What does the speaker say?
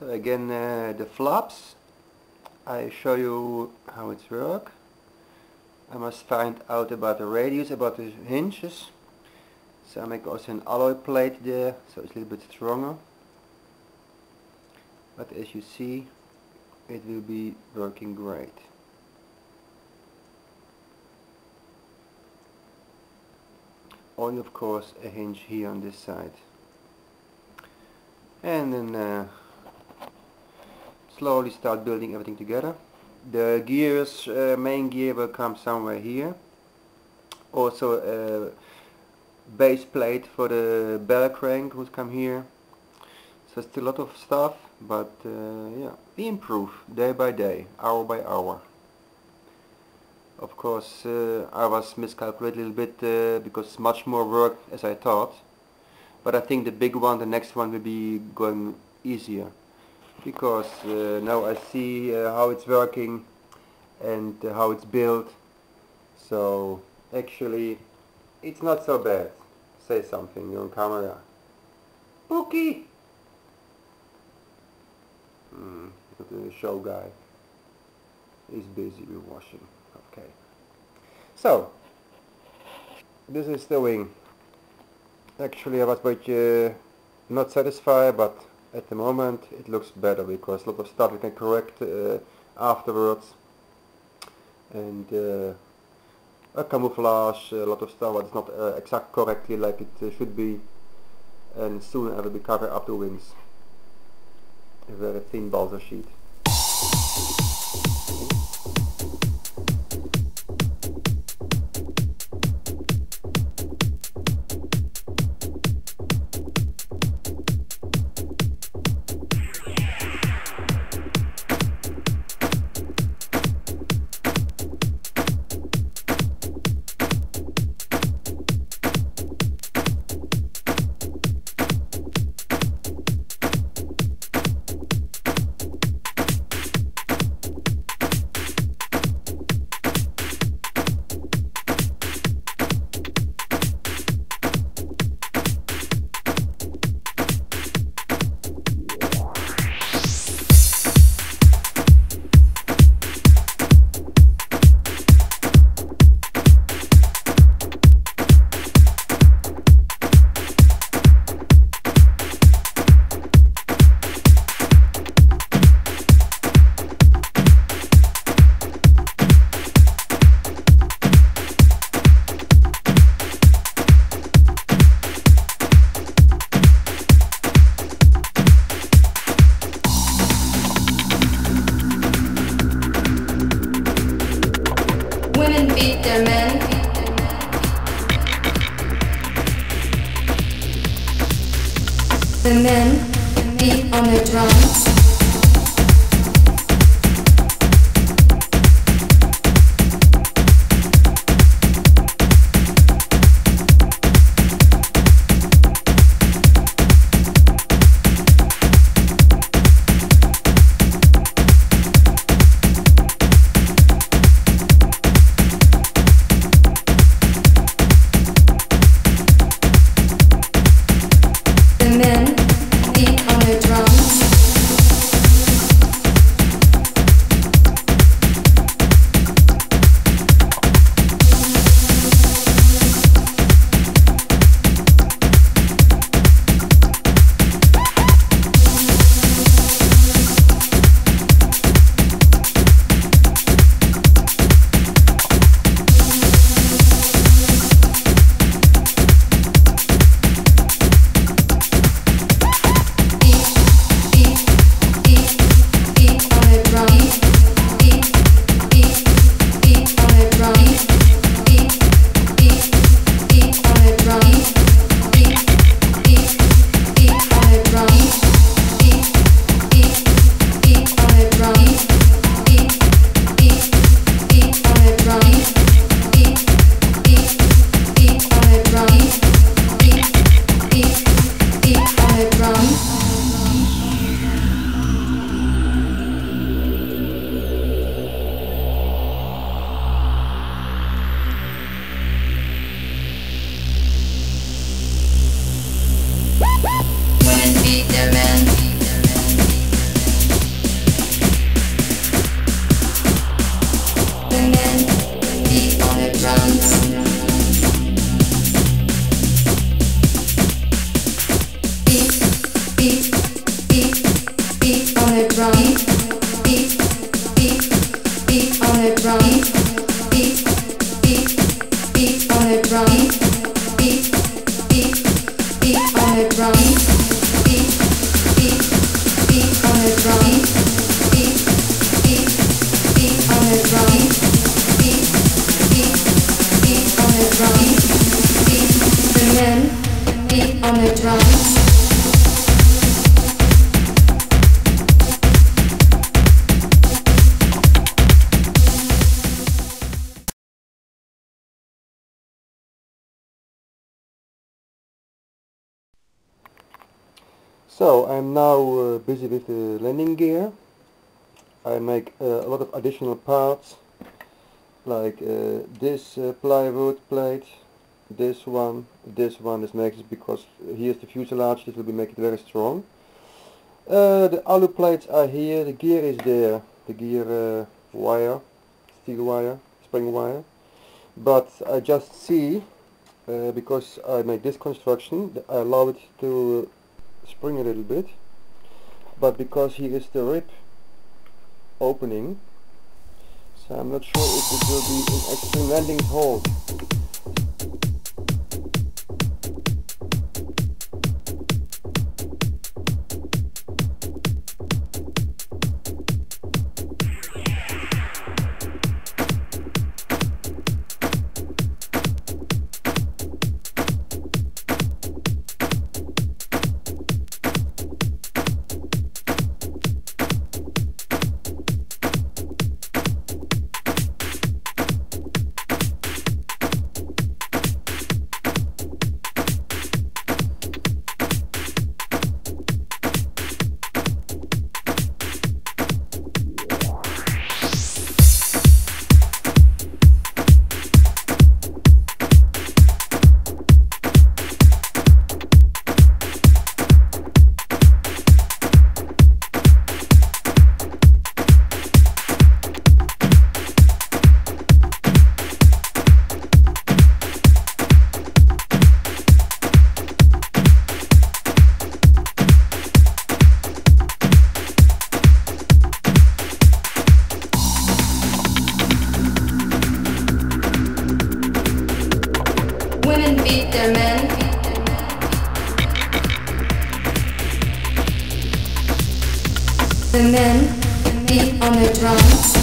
So again, the flaps, I show you how it works. I must find out about the radius, about the hinges. So I make also an alloy plate there, so it's a little bit stronger. But as you see, it will be working great. Only of course a hinge here on this side. And then slowly start building everything together. The gears, main gear will come somewhere here. Also base plate for the bell crank would come here. So it's a lot of stuff, but yeah, we improve day by day, hour by hour. Of course I was miscalculated a little bit because much more work as I thought. But I think the big one, the next one, will be going easier. Because now I see how it's working and how it's built. So actually it's not so bad. Say something, you're on camera. Pookie! The show guy is busy with washing. Okay. So, this is the wing. Actually I was a bit not satisfied, but at the moment it looks better because a lot of stuff we can correct afterwards. And a camouflage, a lot of stuff that's not exact correctly like it should be. And soon I will be covering up the wings. A very thin balsa sheet. The men beat on the drums. Women beat their men. So I'm now busy with the landing gear. I make a lot of additional parts, like this plywood plate, this one. This makes it because here's the fuselage. This will be make it very strong. The alu plates are here. The gear is there. The gear wire, steel wire, spring wire. But I just see because I make this construction, I allow it to spring a little bit, but because here is the rib opening, so I'm not sure if it will be an extreme landing hold. The men beat on the drums.